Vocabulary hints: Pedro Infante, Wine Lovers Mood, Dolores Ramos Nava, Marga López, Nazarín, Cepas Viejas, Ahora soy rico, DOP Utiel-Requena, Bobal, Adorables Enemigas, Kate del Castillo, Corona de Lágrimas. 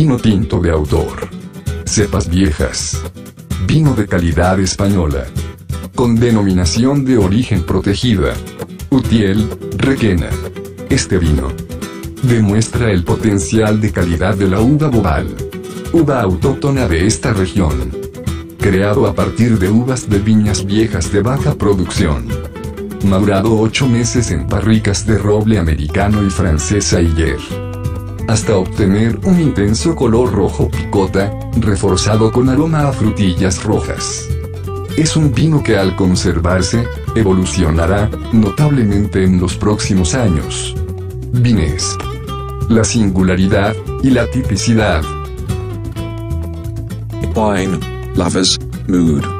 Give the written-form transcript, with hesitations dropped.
Vino tinto de autor. Cepas Viejas. Vino de calidad española. Con denominación de origen protegida. Utiel-Requena. Este vino demuestra el potencial de calidad de la uva Bobal, uva autóctona de esta región. Creado a partir de uvas de viñas viejas de baja producción. Madurado 8 meses en barricas de roble americano y francesa Hiller, hasta obtener un intenso color rojo picota, reforzado con aroma a frutillas rojas. Es un vino que al conservarse, evolucionará notablemente en los próximos años. Vines. La singularidad y la tipicidad. Wine Lovers Mood.